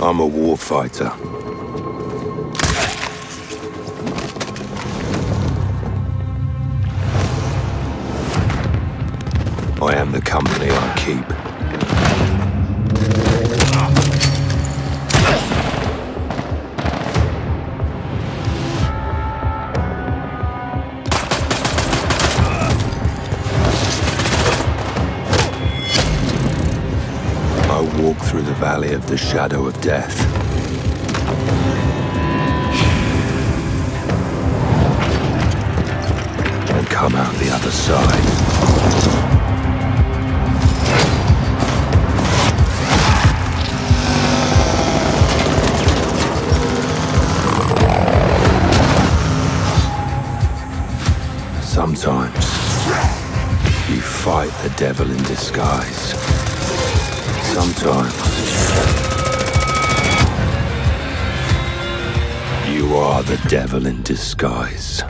I'm a warfighter. I am the company I keep. Through the valley of the shadow of death. And come out the other side. Sometimes you fight the devil in disguise. Sometimes you are the devil in disguise.